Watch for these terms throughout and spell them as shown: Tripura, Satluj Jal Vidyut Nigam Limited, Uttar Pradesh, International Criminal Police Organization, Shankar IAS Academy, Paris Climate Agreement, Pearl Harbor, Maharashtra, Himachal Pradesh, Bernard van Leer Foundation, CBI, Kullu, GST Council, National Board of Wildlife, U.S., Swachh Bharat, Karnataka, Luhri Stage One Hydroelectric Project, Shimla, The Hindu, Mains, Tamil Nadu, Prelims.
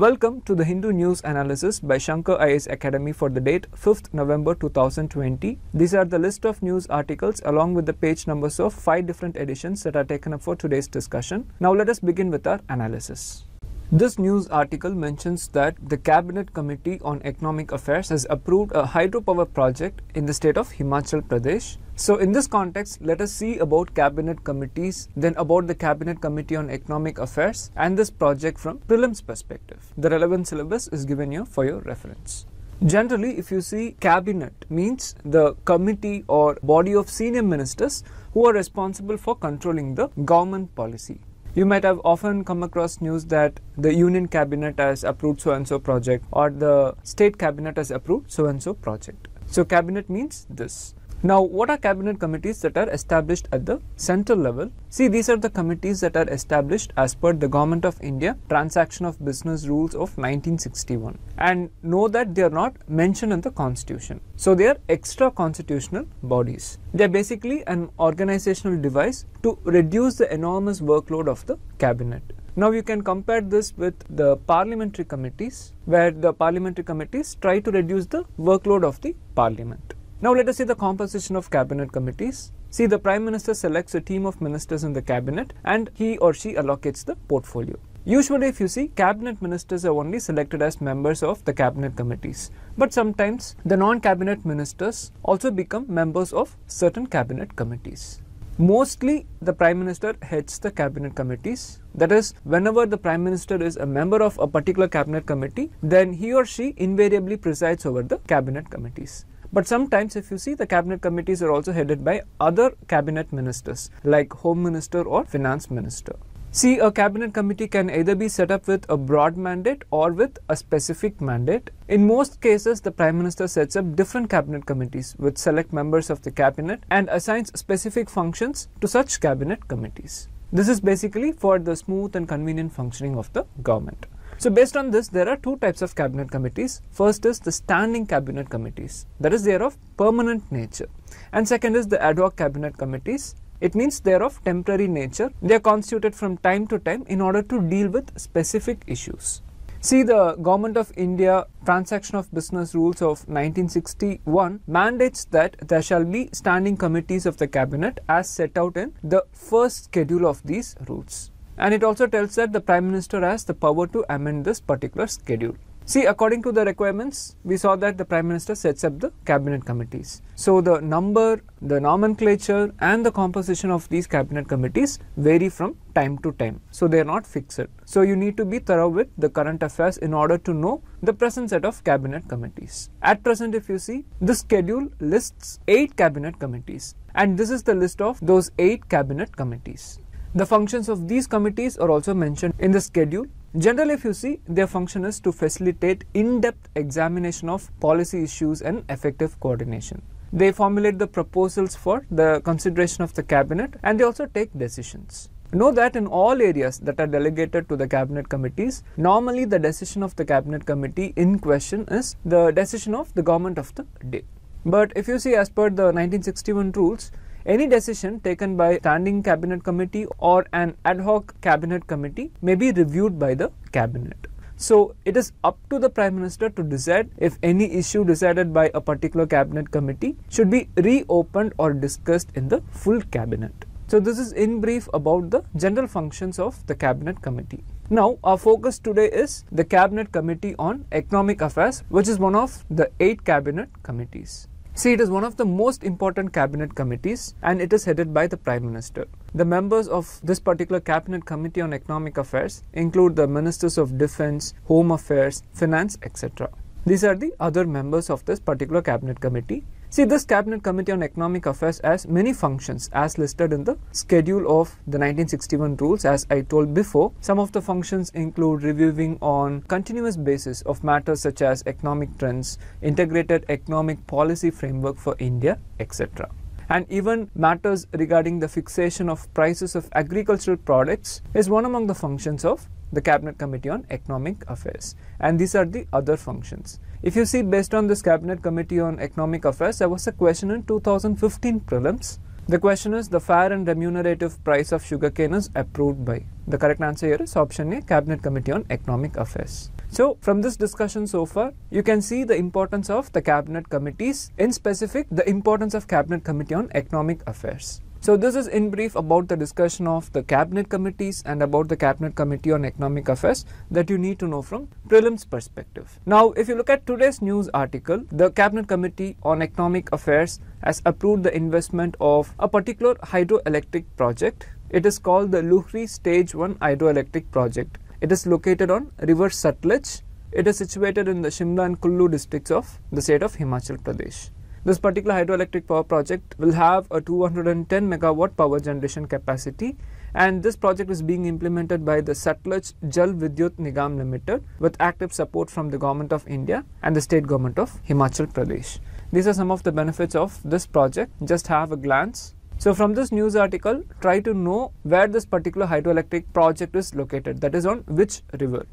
Welcome to the Hindu News Analysis by Shankar IAS Academy for the date 5th November 2020. These are the list of news articles along with the page numbers of 5 different editions that are taken up for today's discussion. Now let us begin with our analysis. This news article mentions that the Cabinet Committee on Economic Affairs has approved a hydropower project in the state of Himachal Pradesh. So in this context, let us see about cabinet committees, then about the Cabinet Committee on Economic Affairs and this project from prelims perspective. The relevant syllabus is given here for your reference. Generally, if you see, cabinet means the committee or body of senior ministers who are responsible for controlling the government policy. You might have often come across news that the union cabinet has approved so-and-so project or the state cabinet has approved so-and-so project. So cabinet means this. Now, what are cabinet committees that are established at the central level? See, these are the committees that are established as per the Government of India Transaction of Business Rules of 1961. And know that they are not mentioned in the Constitution. So, they are extra-constitutional bodies. They are basically an organizational device to reduce the enormous workload of the cabinet. Now, you can compare this with the parliamentary committees, where the parliamentary committees try to reduce the workload of the parliament. Now let us see the composition of cabinet committees. See, the Prime Minister selects a team of ministers in the cabinet and he or she allocates the portfolio. Usually, if you see, cabinet ministers are only selected as members of the cabinet committees. But sometimes the non-cabinet ministers also become members of certain cabinet committees. Mostly, the Prime Minister heads the cabinet committees. That is, whenever the Prime Minister is a member of a particular cabinet committee, then he or she invariably presides over the cabinet committees. But sometimes, if you see, the cabinet committees are also headed by other cabinet ministers like Home Minister or Finance Minister. See, a cabinet committee can either be set up with a broad mandate or with a specific mandate. In most cases, the Prime Minister sets up different cabinet committees with select members of the cabinet and assigns specific functions to such cabinet committees. This is basically for the smooth and convenient functioning of the government. So based on this, there are two types of cabinet committees. First is the standing cabinet committees, that is, they are of permanent nature. And second is the ad hoc cabinet committees. It means they are of temporary nature. They are constituted from time to time in order to deal with specific issues. See, the Government of India Transaction of Business Rules of 1961 mandates that there shall be standing committees of the cabinet as set out in the first schedule of these rules. And it also tells that the Prime Minister has the power to amend this particular schedule. See, according to the requirements, we saw that the Prime Minister sets up the cabinet committees. So the number, the nomenclature and the composition of these cabinet committees vary from time to time. So they are not fixed. So you need to be thorough with the current affairs in order to know the present set of cabinet committees. At present, if you see, the schedule lists 8 cabinet committees. And this is the list of those 8 cabinet committees. The functions of these committees are also mentioned in the schedule. Generally, if you see, their function is to facilitate in-depth examination of policy issues and effective coordination. They formulate the proposals for the consideration of the cabinet and they also take decisions. Know that in all areas that are delegated to the cabinet committees, normally the decision of the cabinet committee in question is the decision of the government of the day. But if you see, as per the 1961 rules, any decision taken by standing cabinet committee or an ad hoc cabinet committee may be reviewed by the cabinet. So it is up to the Prime Minister to decide if any issue decided by a particular cabinet committee should be reopened or discussed in the full cabinet. So this is in brief about the general functions of the cabinet committee. Now our focus today is the Cabinet Committee on Economic Affairs, which is one of the 8 cabinet committees. See, it is one of the most important cabinet committees and it is headed by the Prime Minister. The members of this particular Cabinet Committee on Economic Affairs include the Ministers of Defence, Home Affairs, Finance, etc. These are the other members of this particular cabinet committee. See, this Cabinet Committee on Economic Affairs has many functions as listed in the schedule of the 1961 rules, as I told before. Some of the functions include reviewing on continuous basis of matters such as economic trends, integrated economic policy framework for India, etc. And even matters regarding the fixation of prices of agricultural products is one among the functions of the Cabinet Committee on Economic Affairs. And these are the other functions. If you see, based on this Cabinet Committee on Economic Affairs, there was a question in 2015 prelims. The question is, the fair and remunerative price of sugarcane is approved by. The correct answer here is option A, Cabinet Committee on Economic Affairs. So from this discussion so far, you can see the importance of the cabinet committees, in specific the importance of Cabinet Committee on Economic Affairs. So this is in brief about the discussion of the cabinet committees and about the Cabinet Committee on Economic Affairs that you need to know from prelims perspective. Now, if you look at today's news article, the Cabinet Committee on Economic Affairs has approved the investment of a particular hydroelectric project. It is called the Luhri Stage One Hydroelectric Project. It is located on River Satluj. It is situated in the Shimla and Kullu districts of the state of Himachal Pradesh. This particular hydroelectric power project will have a 210 megawatt power generation capacity, and this project is being implemented by the Satluj Jal Vidyut Nigam Limited with active support from the Government of India and the State Government of Himachal Pradesh. These are some of the benefits of this project. Just have a glance. So from this news article, try to know where this particular hydroelectric project is located, that is on which river.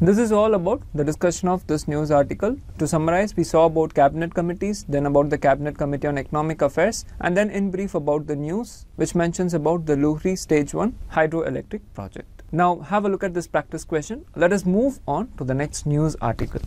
This is all about the discussion of this news article. To summarize, we saw about cabinet committees, then about the Cabinet Committee on Economic Affairs, and then in brief about the news, which mentions about the Luhri Stage 1 hydroelectric project. Now have a look at this practice question. Let us move on to the next news article.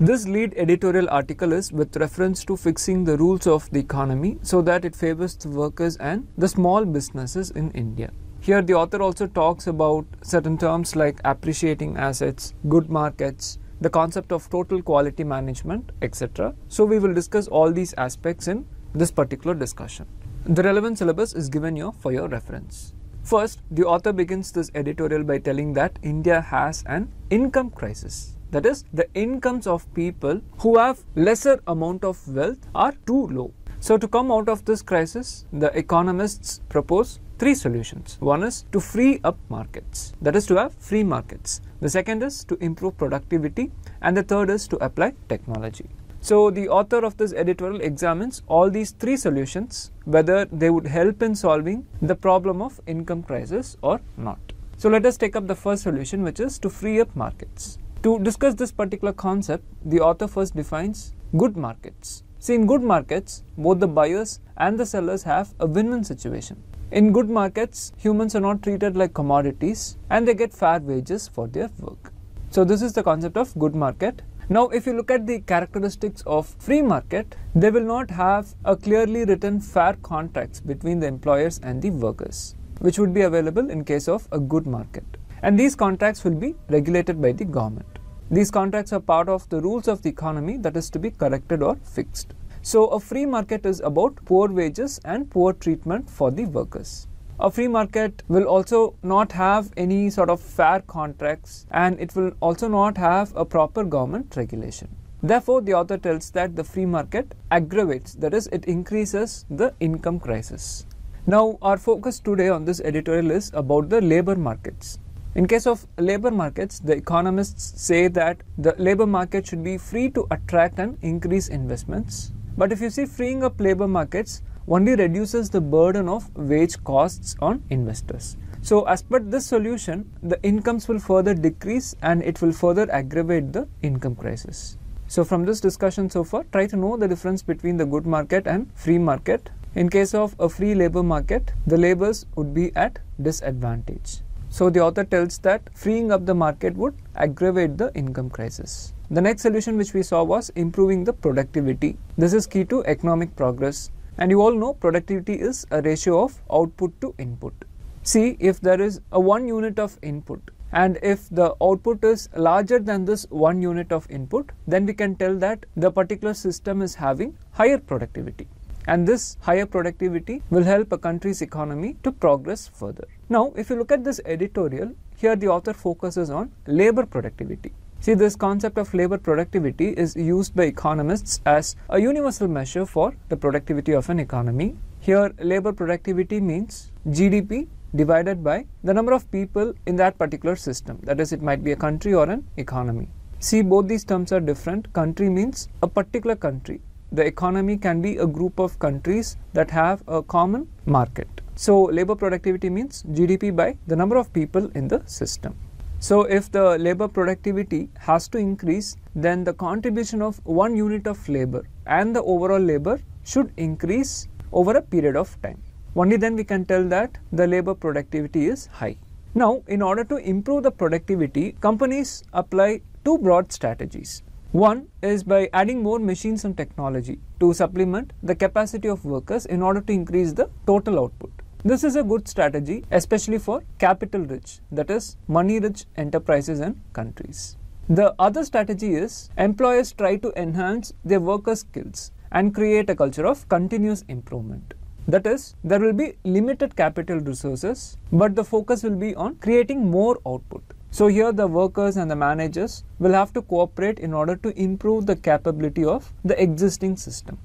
This lead editorial article is with reference to fixing the rules of the economy so that it favors the workers and the small businesses in India. Here the author also talks about certain terms like appreciating assets, good markets, the concept of total quality management, etc. So we will discuss all these aspects in this particular discussion. The relevant syllabus is given here for your reference. First, the author begins this editorial by telling that India has an income crisis. That is, the incomes of people who have lesser amount of wealth are too low. So to come out of this crisis, the economists propose three solutions. One is to free up markets, that is to have free markets. The second is to improve productivity, and the third is to apply technology. So the author of this editorial examines all these three solutions, whether they would help in solving the problem of income crisis or not. So let us take up the first solution, which is to free up markets. To discuss this particular concept, the author first defines good markets. See, in good markets, both the buyers and the sellers have a win-win situation. In good markets, humans are not treated like commodities and they get fair wages for their work. So this is the concept of good market. Now if you look at the characteristics of free market, they will not have a clearly written fair contracts between the employers and the workers, which would be available in case of a good market. And these contracts will be regulated by the government. These contracts are part of the rules of the economy that is to be corrected or fixed. So a free market is about poor wages and poor treatment for the workers. A free market will also not have any sort of fair contracts, and it will also not have a proper government regulation. Therefore, the author tells that the free market aggravates, that is, it increases the income crisis. Now, our focus today on this editorial is about the labor markets. In case of labor markets, the economists say that the labor market should be free to attract and increase investments. But if you see, freeing up labor markets only reduces the burden of wage costs on investors. So as per this solution, the incomes will further decrease and it will further aggravate the income crisis. So from this discussion so far, try to know the difference between the good market and free market. In case of a free labor market, the laborers would be at disadvantage. So the author tells that freeing up the market would aggravate the income crisis. The next solution which we saw was improving the productivity. This is key to economic progress, and you all know productivity is a ratio of output to input. See, if there is a 1 unit of input and if the output is larger than this 1 unit of input, then we can tell that the particular system is having higher productivity, and this higher productivity will help a country's economy to progress further. Now if you look at this editorial, here the author focuses on labor productivity. See, this concept of labor productivity is used by economists as a universal measure for the productivity of an economy. Here, labor productivity means GDP divided by the number of people in that particular system. That is, it might be a country or an economy. See, both these terms are different. Country means a particular country. The economy can be a group of countries that have a common market. So, labor productivity means GDP by the number of people in the system. So if the labor productivity has to increase, then the contribution of 1 unit of labor and the overall labor should increase over a period of time. Only then we can tell that the labor productivity is high. Now, in order to improve the productivity, companies apply two broad strategies. One is by adding more machines and technology to supplement the capacity of workers in order to increase the total output. This is a good strategy, especially for capital-rich, that is, money-rich enterprises and countries. The other strategy is employers try to enhance their workers' skills and create a culture of continuous improvement. That is, there will be limited capital resources, but the focus will be on creating more output. So here the workers and the managers will have to cooperate in order to improve the capability of the existing system.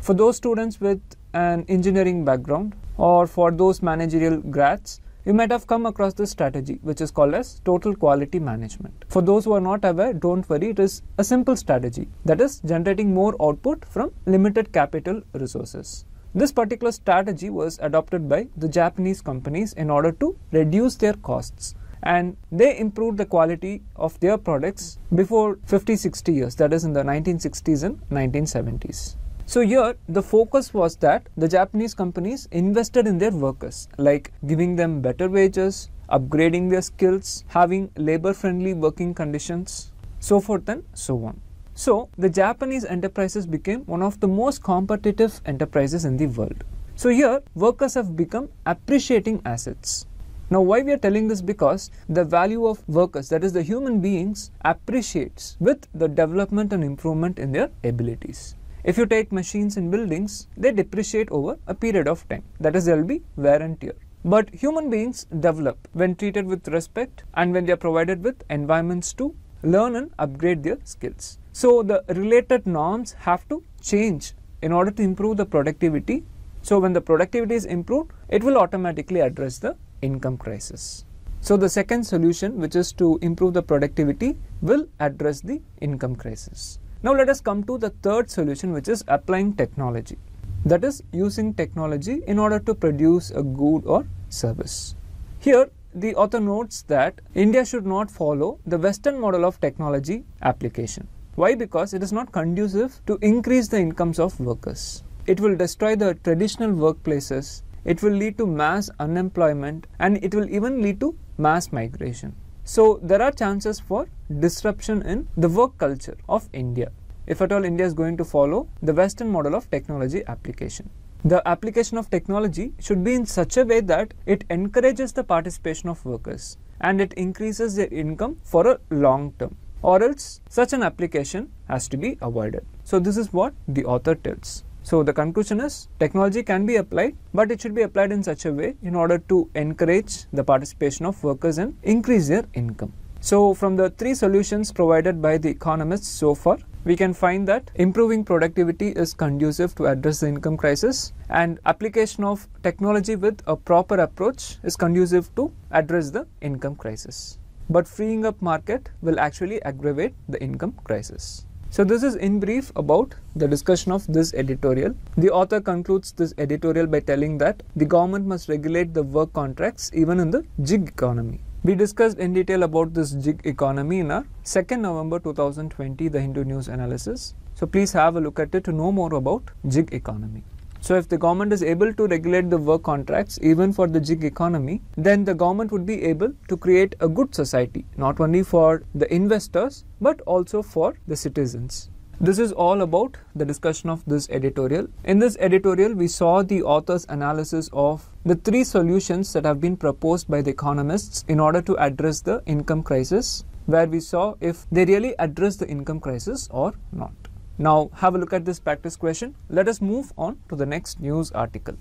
For those students with an engineering background or for those managerial grads, you might have come across this strategy, which is called as total quality management. For those who are not aware, don't worry, it is a simple strategy, that is generating more output from limited capital resources. This particular strategy was adopted by the Japanese companies in order to reduce their costs. And they improved the quality of their products before 50-60 years, that is in the 1960s and 1970s. So here the focus was that the Japanese companies invested in their workers, like giving them better wages, upgrading their skills, having labor-friendly working conditions, so forth and so on. So the Japanese enterprises became one of the most competitive enterprises in the world. So here workers have become appreciating assets. Now why we are telling this? Because the value of workers, that is the human beings, appreciates with the development and improvement in their abilities. If you take machines and buildings, they depreciate over a period of time, that is there will be wear and tear. But human beings develop when treated with respect and when they are provided with environments to learn and upgrade their skills. So the related norms have to change in order to improve the productivity. So when the productivity is improved, it will automatically address the income crisis. So the second solution, which is to improve the productivity, will address the income crisis. Now let us come to the third solution, which is applying technology. That is using technology in order to produce a good or service. Here the author notes that India should not follow the Western model of technology application. Why? Because it is not conducive to increase the incomes of workers. It will destroy the traditional workplaces. It will lead to mass unemployment and it will even lead to mass migration. So there are chances for disruption in the work culture of India, if at all India is going to follow the Western model of technology application. The application of technology should be in such a way that it encourages the participation of workers and it increases their income for a long term, or else such an application has to be avoided. So this is what the author tells. So the conclusion is technology can be applied, but it should be applied in such a way in order to encourage the participation of workers and increase their income. So from the three solutions provided by the economists so far, we can find that improving productivity is conducive to address the income crisis and application of technology with a proper approach is conducive to address the income crisis. But freeing up market will actually aggravate the income crisis. So this is in brief about the discussion of this editorial. The author concludes this editorial by telling that the government must regulate the work contracts even in the gig economy. We discussed in detail about this gig economy in our 2nd November 2020 The Hindu News analysis. So please have a look at it to know more about gig economy. So if the government is able to regulate the work contracts even for the gig economy, then the government would be able to create a good society, not only for the investors, but also for the citizens. This is all about the discussion of this editorial. In this editorial, we saw the author's analysis of the three solutions that have been proposed by the economists in order to address the income crisis, where we saw if they really address the income crisis or not. Now have a look at this practice question. Let us move on to the next news article.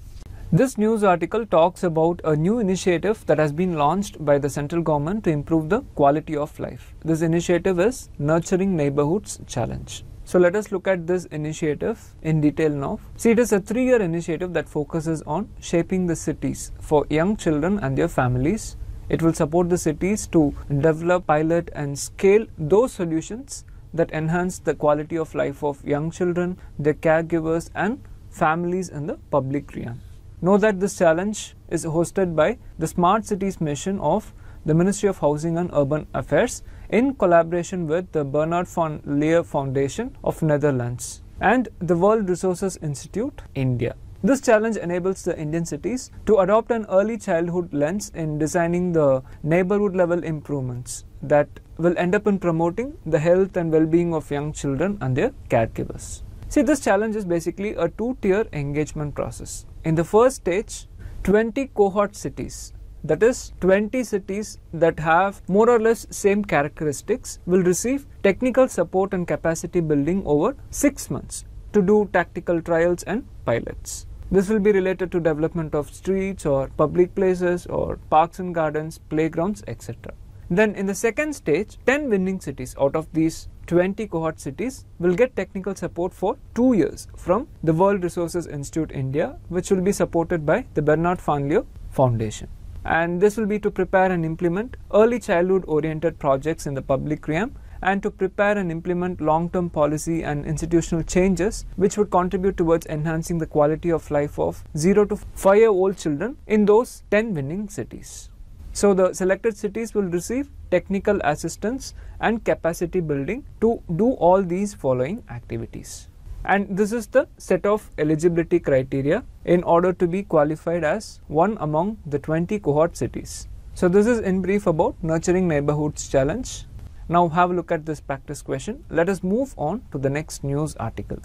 This news article talks about a new initiative that has been launched by the central government to improve the quality of life. This initiative is Nurturing Neighbourhoods Challenge. So let us look at this initiative in detail now. See, it is a 3-year initiative that focuses on shaping the cities for young children and their families. It will support the cities to develop, pilot and scale those solutions that enhance the quality of life of young children, their caregivers and families in the public realm. Know that this challenge is hosted by the Smart Cities Mission of the Ministry of Housing and Urban Affairs in collaboration with the Bernard van Leer Foundation of Netherlands and the World Resources Institute India. This challenge enables the Indian cities to adopt an early childhood lens in designing the neighborhood level improvements that will end up in promoting the health and well-being of young children and their caregivers. See, this challenge is basically a two-tier engagement process. In the first stage, 20 cohort cities, that is 20 cities that have more or less same characteristics, will receive technical support and capacity building over 6 months to do tactical trials and pilots. This will be related to development of streets or public places or parks and gardens, playgrounds, etc. Then in the second stage, 10 winning cities out of these 20 cohort cities will get technical support for 2 years from the World Resources Institute India, which will be supported by the Bernard van Leer Foundation. And this will be to prepare and implement early childhood oriented projects in the public realm, and to prepare and implement long-term policy and institutional changes which would contribute towards enhancing the quality of life of 0 to 5-year-old children in those 10 winning cities. So the selected cities will receive technical assistance and capacity building to do all these following activities. And this is the set of eligibility criteria in order to be qualified as one among the 20 cohort cities. So this is in brief about Nurturing Neighbourhoods Challenge. Now have a look at this practice question. Let us move on to the next news article.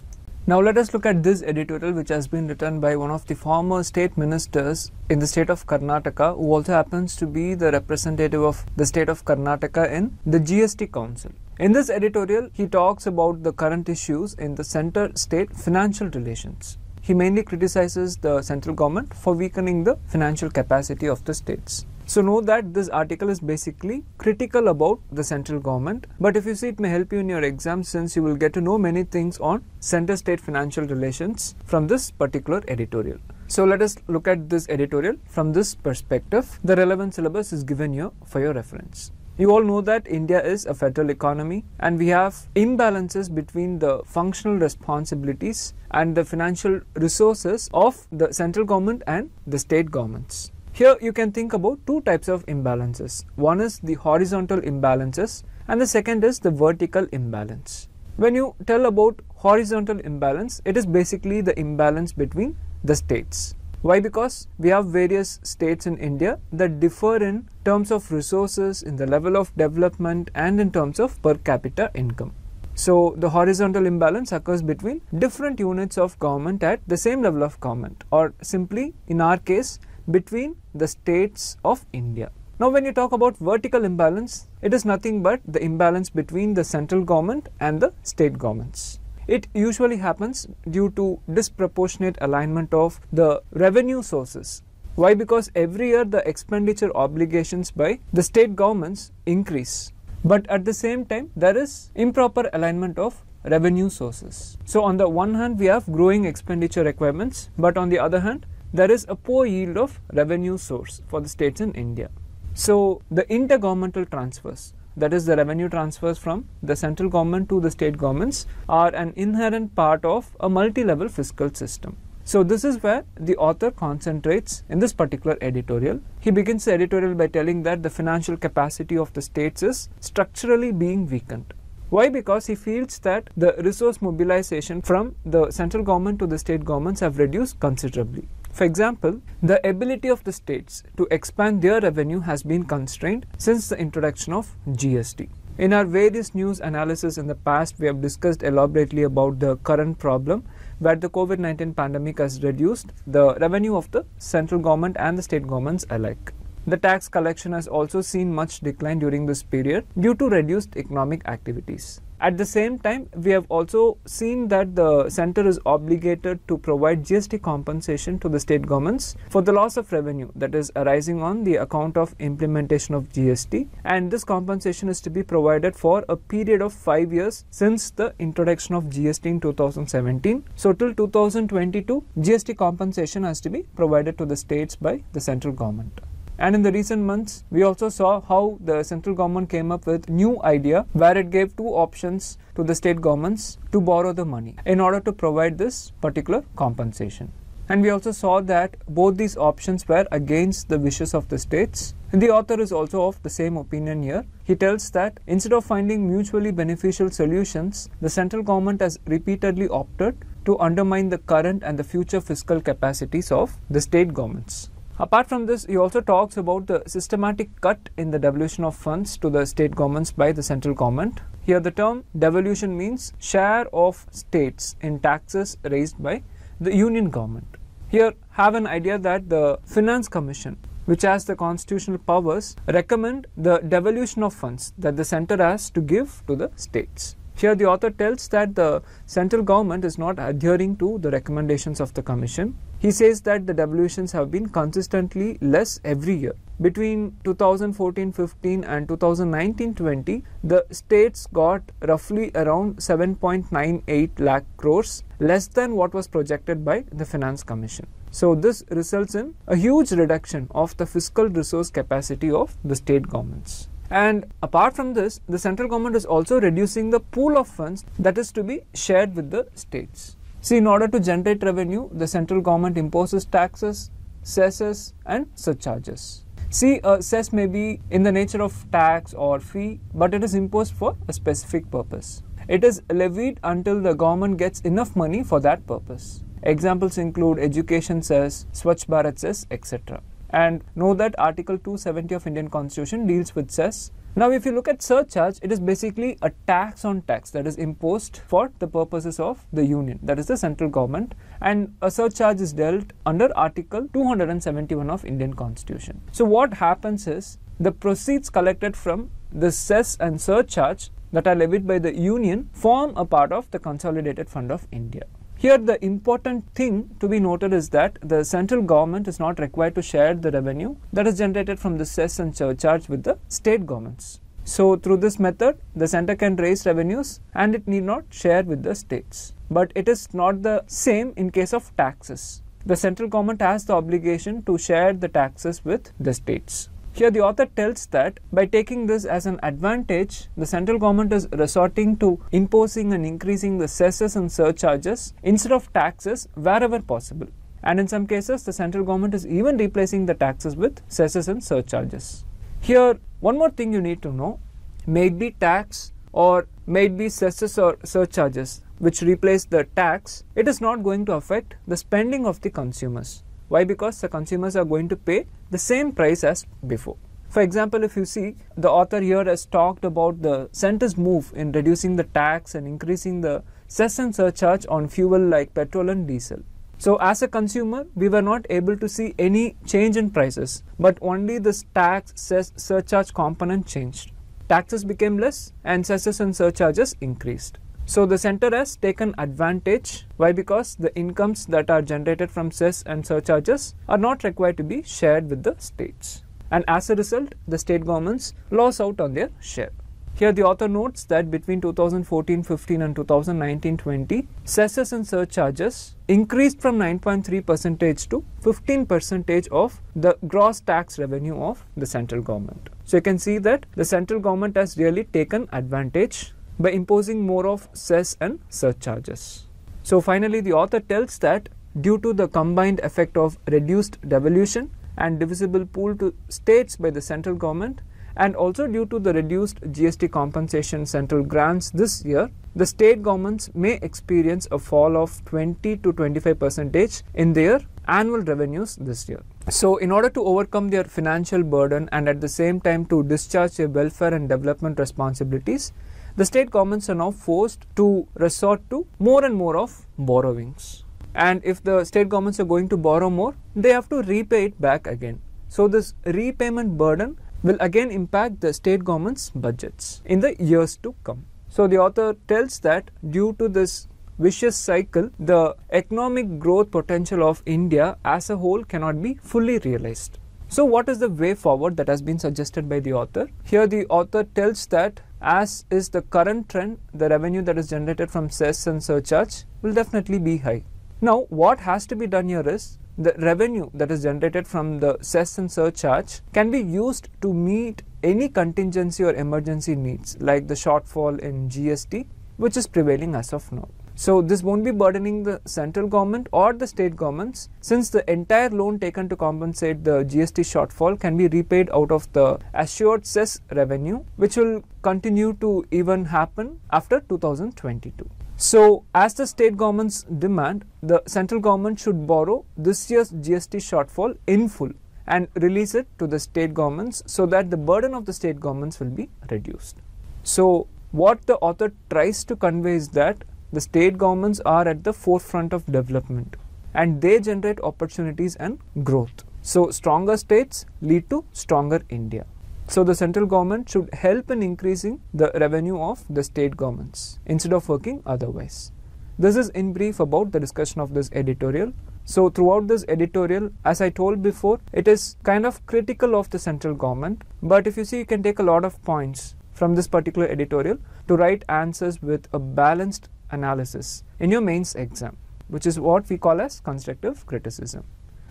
Now let us look at this editorial which has been written by one of the former state ministers in the state of Karnataka, who also happens to be the representative of the state of Karnataka in the GST Council. In this editorial, he talks about the current issues in the center-state financial relations. He mainly criticizes the central government for weakening the financial capacity of the states. So know that this article is basically critical about the central government, but if you see, it may help you in your exam, since you will get to know many things on center-state financial relations from this particular editorial. So let us look at this editorial from this perspective. The relevant syllabus is given here for your reference. You all know that India is a federal economy and we have imbalances between the functional responsibilities and the financial resources of the central government and the state governments. Here you can think about two types of imbalances. One is the horizontal imbalances and the second is the vertical imbalance. When you tell about horizontal imbalance, it is basically the imbalance between the states. Why? Because we have various states in India that differ in terms of resources, in the level of development and in terms of per capita income. So the horizontal imbalance occurs between different units of government at the same level of government, or simply in our case, between the states of India. Now when you talk about vertical imbalance, it is nothing but the imbalance between the central government and the state governments. It usually happens due to disproportionate alignment of the revenue sources. Why? Because every year the expenditure obligations by the state governments increase, but at the same time there is improper alignment of revenue sources. So on the one hand we have growing expenditure requirements, but on the other hand there is a poor yield of revenue source for the states in India. So the intergovernmental transfers, that is the revenue transfers from the central government to the state governments, are an inherent part of a multi-level fiscal system. So this is where the author concentrates in this particular editorial. He begins the editorial by telling that the financial capacity of the states is structurally being weakened. Why? Because he feels that the resource mobilization from the central government to the state governments have reduced considerably. For example, the ability of the states to expand their revenue has been constrained since the introduction of GST. In our various news analysis in the past, we have discussed elaborately about the current problem where the COVID-19 pandemic has reduced the revenue of the central government and the state governments alike. The tax collection has also seen much decline during this period due to reduced economic activities. At the same time, we have also seen that the center is obligated to provide GST compensation to the state governments for the loss of revenue that is arising on the account of implementation of GST, and this compensation is to be provided for a period of 5 years since the introduction of GST in 2017. So till 2022, GST compensation has to be provided to the states by the central government. And in the recent months, we also saw how the central government came up with a new idea where it gave 2 options to the state governments to borrow the money in order to provide this particular compensation. And we also saw that both these options were against the wishes of the states. And the author is also of the same opinion here. He tells that instead of finding mutually beneficial solutions, the central government has repeatedly opted to undermine the current and the future fiscal capacities of the state governments. Apart from this, he also talks about the systematic cut in the devolution of funds to the state governments by the central government. Here the term devolution means share of states in taxes raised by the union government. Here have an idea that the Finance Commission, which has the constitutional powers, recommend the devolution of funds that the centre has to give to the states. Here the author tells that the central government is not adhering to the recommendations of the commission. He says that the devolutions have been consistently less every year. Between 2014-15 and 2019-20, the states got roughly around 7.98 lakh crores, less than what was projected by the Finance Commission. So this results in a huge reduction of the fiscal resource capacity of the state governments. And apart from this, the central government is also reducing the pool of funds that is to be shared with the states. See, in order to generate revenue, the central government imposes taxes, cesses and surcharges. See, a cess may be in the nature of tax or fee, but it is imposed for a specific purpose. It is levied until the government gets enough money for that purpose. Examples include education cess, Swachh Bharat cess, etc. And know that Article 270 of Indian Constitution deals with cess. Now if you look at surcharge, it is basically a tax on tax that is imposed for the purposes of the union, that is the central government, and a surcharge is dealt under Article 271 of Indian Constitution. So what happens is, the proceeds collected from the cess and surcharge that are levied by the union form a part of the Consolidated Fund of India. Here the important thing to be noted is that the central government is not required to share the revenue that is generated from the cess and surcharge with the state governments. So through this method, the centre can raise revenues and it need not share with the states. But it is not the same in case of taxes. The central government has the obligation to share the taxes with the states. Here the author tells that by taking this as an advantage, the central government is resorting to imposing and increasing the cesses and surcharges instead of taxes wherever possible. And in some cases, the central government is even replacing the taxes with cesses and surcharges. Here, one more thing you need to know, may it be tax or may it be cesses or surcharges which replace the tax, it is not going to affect the spending of the consumers. Why? Because the consumers are going to pay the same price as before. For example, if you see, the author here has talked about the centre's move in reducing the tax and increasing the cess and surcharge on fuel like petrol and diesel. So as a consumer, we were not able to see any change in prices, but only this tax, cess, surcharge component changed. Taxes became less and cesses and surcharges increased. So the centre has taken advantage. Why? Because the incomes that are generated from cess and surcharges are not required to be shared with the states. And as a result, the state governments lose out on their share. Here the author notes that between 2014-15 and 2019-20, cesses and surcharges increased from 9.3% to 15% of the gross tax revenue of the central government. So you can see that the central government has really taken advantage by imposing more of cess and surcharges. So finally, the author tells that due to the combined effect of reduced devolution and divisible pool to states by the central government, and also due to the reduced GST compensation central grants this year, the state governments may experience a fall of 20% to 25% in their annual revenues this year. So in order to overcome their financial burden and at the same time to discharge their welfare and development responsibilities, the state governments are now forced to resort to more and more of borrowings. And if the state governments are going to borrow more, they have to repay it back again. So this repayment burden will again impact the state governments' budgets in the years to come. So the author tells that due to this vicious cycle, the economic growth potential of India as a whole cannot be fully realized. So what is the way forward that has been suggested by the author? Here the author tells that as is the current trend, the revenue that is generated from cess and surcharge will definitely be high. Now what has to be done here is, the revenue that is generated from the cess and surcharge can be used to meet any contingency or emergency needs like the shortfall in GST which is prevailing as of now. So this won't be burdening the central government or the state governments, since the entire loan taken to compensate the GST shortfall can be repaid out of the assured cess revenue, which will continue to even happen after 2022. So, as the state governments demand, the central government should borrow this year's GST shortfall in full and release it to the state governments so that the burden of the state governments will be reduced. So, what the author tries to convey is that the state governments are at the forefront of development and they generate opportunities and growth. So, stronger states lead to stronger India. So, the central government should help in increasing the revenue of the state governments instead of working otherwise. This is in brief about the discussion of this editorial. So, throughout this editorial, as I told before, it is kind of critical of the central government. But if you see, you can take a lot of points from this particular editorial to write answers with a balanced analysis in your mains exam, which is what we call as constructive criticism.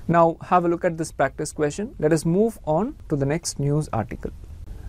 Now have a look at this practice question. Let us move on to the next news article.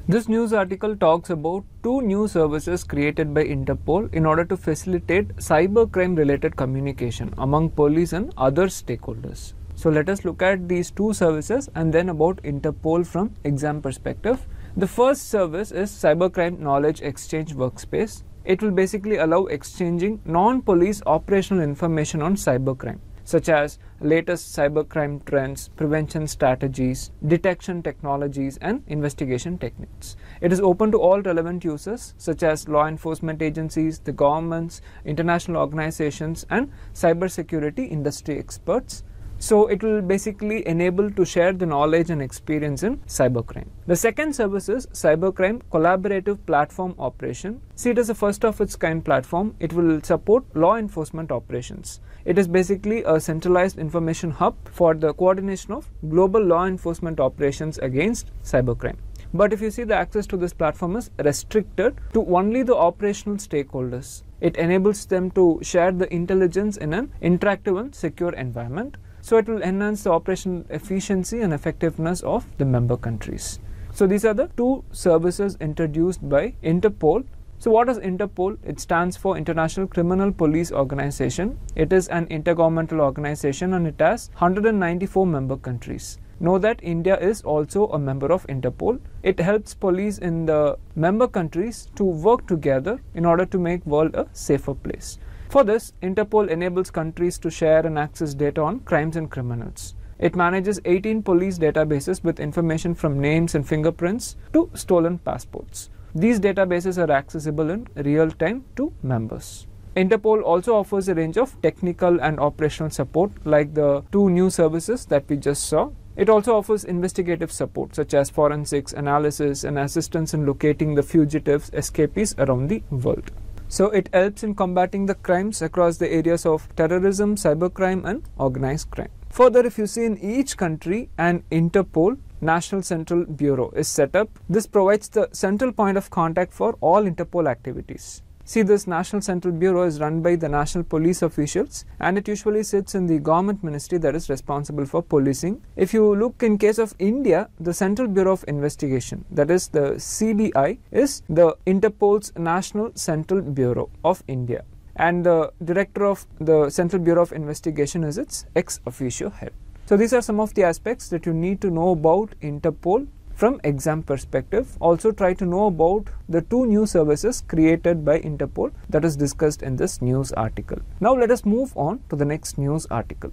This news article talks about two new services created by Interpol in order to facilitate cybercrime related communication among police and other stakeholders. So let us look at these two services and then about Interpol from exam perspective. The first service is Cybercrime Knowledge Exchange Workspace. It will basically allow exchanging non-police operational information on cybercrime, such as latest cybercrime trends, prevention strategies, detection technologies, and investigation techniques. It is open to all relevant users, such as law enforcement agencies, the governments, international organizations, and cybersecurity industry experts. So it will basically enable to share the knowledge and experience in cybercrime. The second service is Cybercrime Collaborative Platform Operation. See, it is a first of its kind platform. It will support law enforcement operations. It is basically a centralized information hub for the coordination of global law enforcement operations against cybercrime. But if you see, the access to this platform is restricted to only the operational stakeholders. It enables them to share the intelligence in an interactive and secure environment. So it will enhance the operational efficiency and effectiveness of the member countries. So these are the two services introduced by Interpol. So what is Interpol? It stands for International Criminal Police Organization. It is an intergovernmental organization and it has 194 member countries. Know that India is also a member of Interpol. It helps police in the member countries to work together in order to make the world a safer place. For this, Interpol enables countries to share and access data on crimes and criminals. It manages 18 police databases with information from names and fingerprints to stolen passports. These databases are accessible in real time to members. Interpol also offers a range of technical and operational support like the two new services that we just saw. It also offers investigative support such as forensics, analysis, and assistance in locating the fugitives, escapees around the world. So it helps in combating the crimes across the areas of terrorism, cybercrime and organized crime. Further, if you see, in each country an Interpol National Central Bureau is set up. This provides the central point of contact for all Interpol activities. See, this National Central Bureau is run by the national police officials and it usually sits in the government ministry that is responsible for policing. If you look in case of India, the Central Bureau of Investigation, that is the CBI, is the Interpol's National Central Bureau of India. And the director of the Central Bureau of Investigation is its ex officio head. So these are some of the aspects that you need to know about Interpol. From exam perspective, also try to know about the two new services created by Interpol that is discussed in this news article. Now let us move on to the next news article.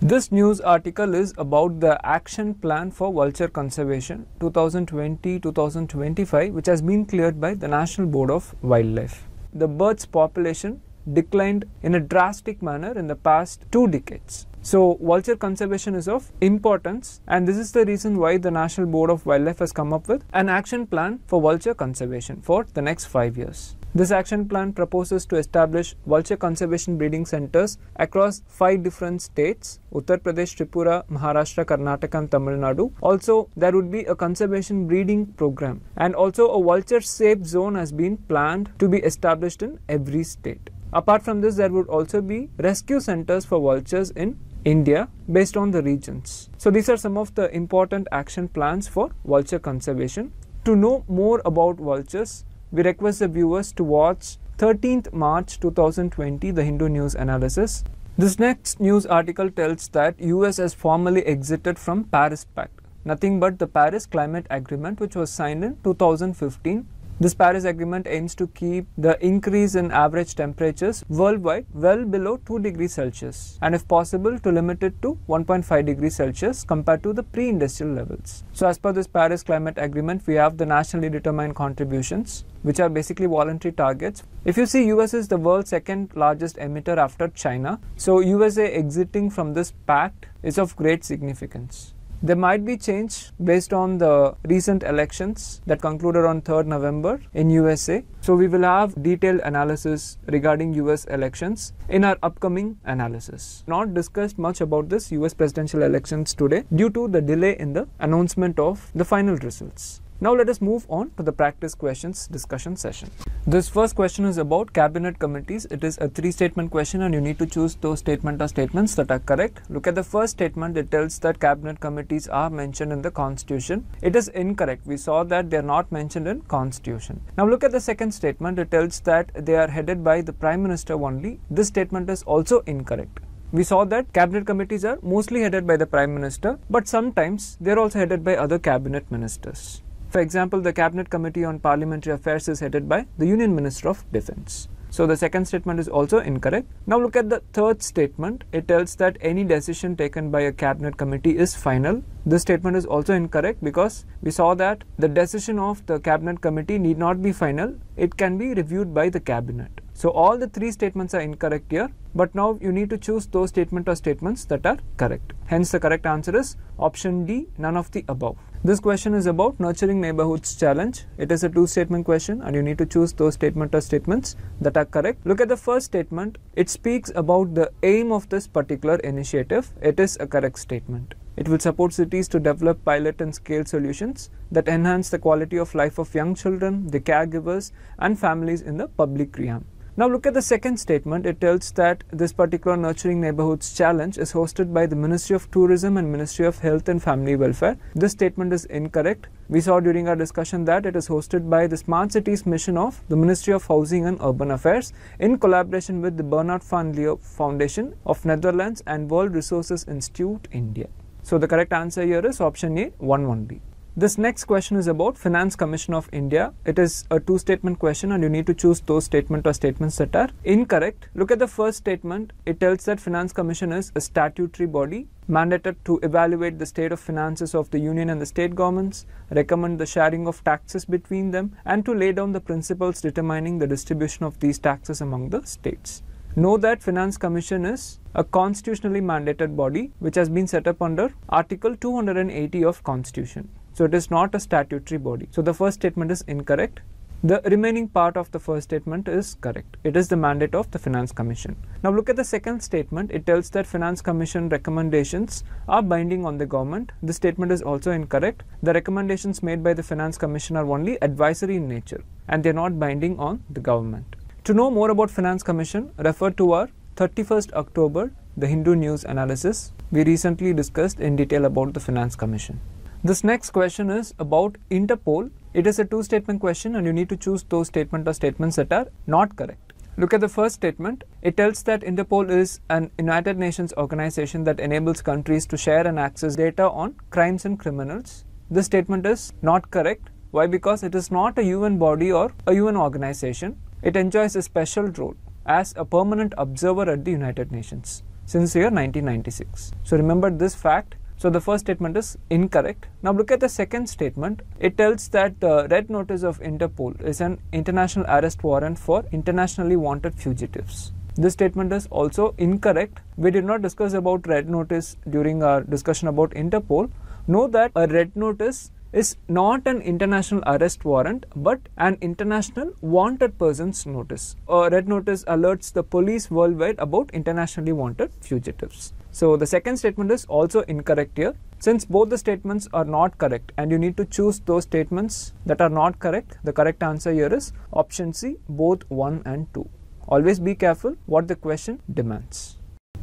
This news article is about the action plan for vulture conservation 2020-2025, which has been cleared by the National Board of Wildlife. The bird's population declined in a drastic manner in the past 2 decades. So vulture conservation is of importance and this is the reason why the National Board of Wildlife has come up with an action plan for vulture conservation for the next 5 years. This action plan proposes to establish vulture conservation breeding centers across 5 different states: Uttar Pradesh, Tripura, Maharashtra, Karnataka and Tamil Nadu. Also, there would be a conservation breeding program and also a vulture safe zone has been planned to be established in every state. Apart from this, there would also be rescue centers for vultures in India based on the regions. So these are some of the important action plans for vulture conservation. To know more about vultures, we request the viewers to watch 13th March 2020 The Hindu News Analysis. This next news article tells that US has formally exited from Paris Pact, nothing but the Paris Climate Agreement which was signed in 2015. This Paris Agreement aims to keep the increase in average temperatures worldwide well below 2 degrees Celsius and if possible to limit it to 1.5 degrees Celsius compared to the pre-industrial levels. So as per this Paris Climate Agreement, we have the nationally determined contributions, which are basically voluntary targets. If you see, US is the world's second largest emitter after China. So USA exiting from this pact is of great significance. There might be change based on the recent elections that concluded on 3rd November in USA. So we will have detailed analysis regarding US elections in our upcoming analysis. Not discussed much about this US presidential elections today due to the delay in the announcement of the final results. Now let us move on to the practice questions discussion session. This first question is about cabinet committees. It is a 3-statement question and you need to choose those statement or statements that are correct. Look at the first statement. It tells that cabinet committees are mentioned in the constitution. It is incorrect. We saw that they are not mentioned in constitution. Now look at the second statement. It tells that they are headed by the prime minister only. This statement is also incorrect. We saw that cabinet committees are mostly headed by the prime minister, but sometimes they are also headed by other cabinet ministers. For example, the Cabinet Committee on Parliamentary Affairs is headed by the Union Minister of Defence. So the second statement is also incorrect. Now look at the third statement. It tells that any decision taken by a cabinet committee is final. This statement is also incorrect because we saw that the decision of the cabinet committee need not be final. It can be reviewed by the cabinet. So all the three statements are incorrect here, but now you need to choose those statement or statements that are correct. Hence the correct answer is option D, none of the above. This question is about Nurturing Neighbourhoods Challenge. It is a 2-statement question and you need to choose those statement or statements that are correct. Look at the first statement. It speaks about the aim of this particular initiative. It is a correct statement. It will support cities to develop pilot and scale solutions that enhance the quality of life of young children, the caregivers and families in the public realm. Now look at the second statement. It tells that this particular Nurturing Neighbourhoods Challenge is hosted by the Ministry of Tourism and Ministry of Health and Family Welfare. This statement is incorrect. We saw during our discussion that it is hosted by the Smart Cities Mission of the Ministry of Housing and Urban Affairs in collaboration with the Bernard van Leer Foundation of Netherlands and World Resources Institute India. So the correct answer here is option A, 11B. This next question is about Finance Commission of India. It is a 2-statement question and you need to choose those statement or statements that are incorrect. Look at the first statement. It tells that Finance Commission is a statutory body mandated to evaluate the state of finances of the union and the state governments, recommend the sharing of taxes between them and to lay down the principles determining the distribution of these taxes among the states. Know that Finance Commission is a constitutionally mandated body which has been set up under Article 280 of Constitution. So it is not a statutory body. So the first statement is incorrect. The remaining part of the first statement is correct. It is the mandate of the Finance Commission. Now look at the second statement. It tells that Finance Commission recommendations are binding on the government. This statement is also incorrect. The recommendations made by the Finance Commission are only advisory in nature and they are not binding on the government. To know more about Finance Commission, refer to our 31st October, The Hindu News Analysis. We recently discussed in detail about the Finance Commission. This next question is about Interpol. It is a 2-statement question and you need to choose those statement or statements that are not correct. Look at the first statement. It tells that Interpol is an United Nations organization that enables countries to share and access data on crimes and criminals. This statement is not correct. Why? Because it is not a UN body or a UN organization. It enjoys a special role as a permanent observer at the United Nations since year 1996. So remember this fact. So the first statement is incorrect. Now look at the second statement. It tells that the red notice of Interpol is an international arrest warrant for internationally wanted fugitives. This statement is also incorrect. We did not discuss about red notice during our discussion about Interpol. Know that a red notice is not an international arrest warrant but an international wanted person's notice. A red notice alerts the police worldwide about internationally wanted fugitives. So the second statement is also incorrect here. Since both the statements are not correct and you need to choose those statements that are not correct, the correct answer here is option C, both 1 and 2. Always be careful what the question demands.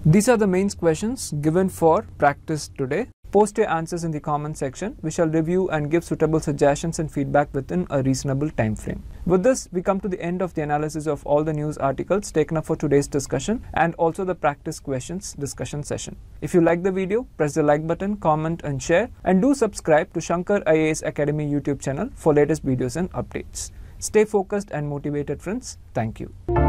These are the main questions given for practice today. Post your answers in the comment section. We shall review and give suitable suggestions and feedback within a reasonable time frame. With this, we come to the end of the analysis of all the news articles taken up for today's discussion and also the practice questions discussion session. If you like the video, press the like button, comment and share, and do subscribe to Shankar IAS Academy YouTube channel for latest videos and updates. Stay focused and motivated, friends. Thank you.